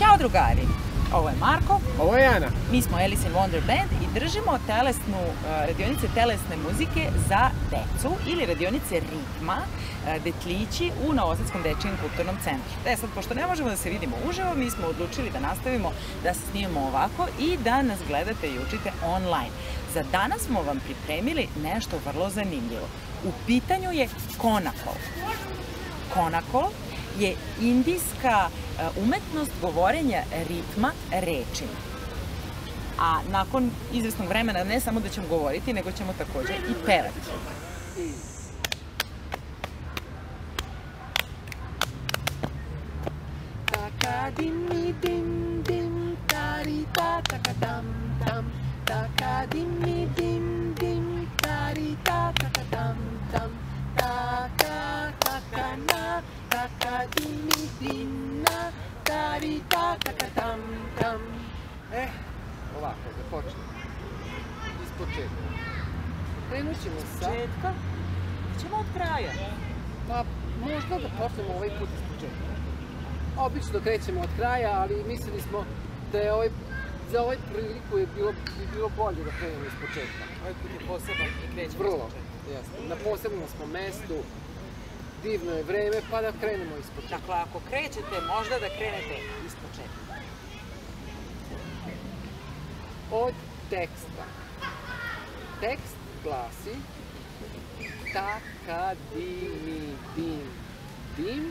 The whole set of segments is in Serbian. Ćao drugari, ovo je Marko, ovo je Ana, mi smo Alice in WonderBand i držimo radionice telesne muzike za decu ili radionice ritma Detlići u Novosadskom Dečijim kulturnom centru. Sad, pošto ne možemo da se vidimo uživo, mi smo odlučili da nastavimo da se snimamo ovako i da nas gledate i učite online. Za danas smo vam pripremili nešto vrlo zanimljivo. U pitanju je Konakol. Konakol je indijska umetnost govorenja ritma rečima. A nakon izvesnog vremena ne samo da ćemo govoriti, nego ćemo također i pevati. Ovako, da počnemo. Iz početka. Krenut ćemo sa... Iz početka? Nećemo od kraja. Pa, možda da počnemo ovaj put iz početka. Obično krećemo od kraja, ali mislili smo da je za ovaj priliku je bilo bolje da krenemo iz početka. Ovaj put je poseban i krećemo iz početka. Na posebnom smo mestu. Divno je vreme, pa da krenemo iz početka. Dakle, ako krećete, možda da krenete iz početka. Od teksta. Tekst glasi taka dimi dim dim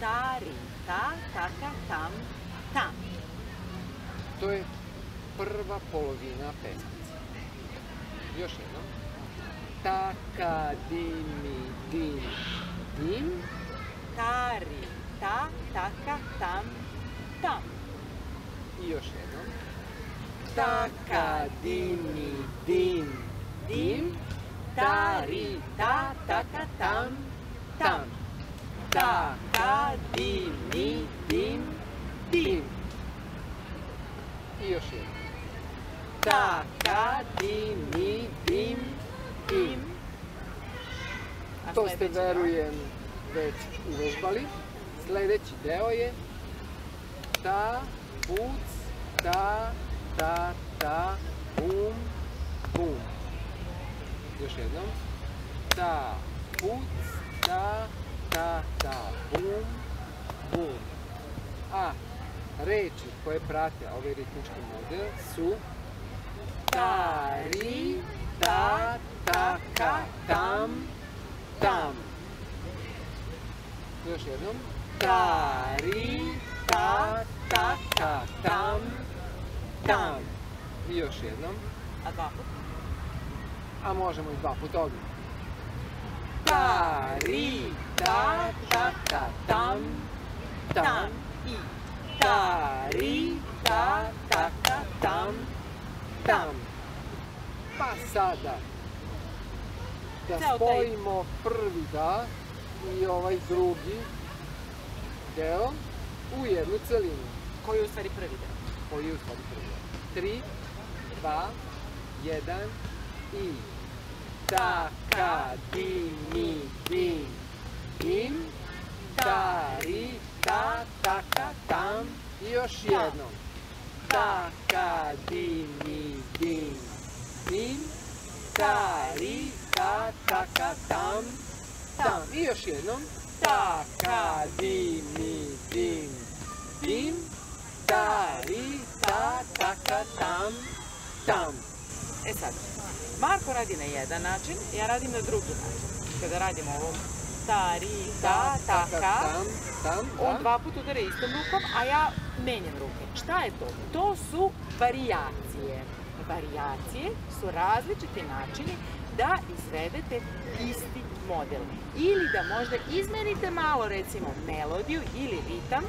tari ta taka tam tam. To je prva polovina pesmice. Još jedno. Taka dimi dim dim tari ta taka tam tam. I još jedno. Taka dimi dim dim tari ta taka tam tam taka dimi dim dim. I još jedno. Taka dimi dim dim. To ste, verujem, već uvežbali. Sljedeći deo je ta puc ta ta, ta, bum, bum. Još jednom. Ta, puc, ta, ta, ta, bum, bum. A reči koje prate ovaj ritmički model su ta, ri, ta, ta, ka, tam, tam. Još jednom. Ta, ri, ta, ta, ka, tam, tam. I još jednom. A dva put? A možemo i dva put ovdje. Ta, ri, ta, ta, ta, tam, tam. I ta, ri, ta, ta, ta, tam, tam. Pa sada da spojimo prvi da i ovaj drugi deo u jednu celinu. Koji je u stvari prvi deo? Koji je u stvari prvi deo? 3, 2, 1 i taka dimi dim dim tari ta taka tam. I još jednom. Taka dimi dim dim tari ta taka tam tam. I još jednom. Taka dimi dim dim tari ta, taka, tam, tam. Sad, Marko radi na jedan način, ja radim na drugi način. Kada radimo ovo ta, ri, ta, taka, on dva puta udara istom rukom, a ja menjam ruke. Šta je to? To su varijacije. Varijacije su različiti načini da izvedete isti model. Ili da možda izmenite malo, recimo, melodiju ili ritam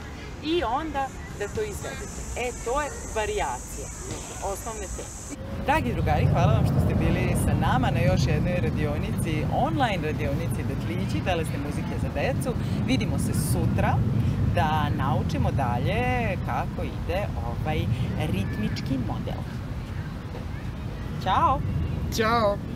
i onda da to izvedete. To je varijacija, osnovne teme. Dragi drugari, hvala vam što ste bili sa nama na još jednoj radionici, online radionici Detlići, telesne muzike za decu. Vidimo se sutra da naučimo dalje kako ide ovaj ritmički model. Ćao! Ćao!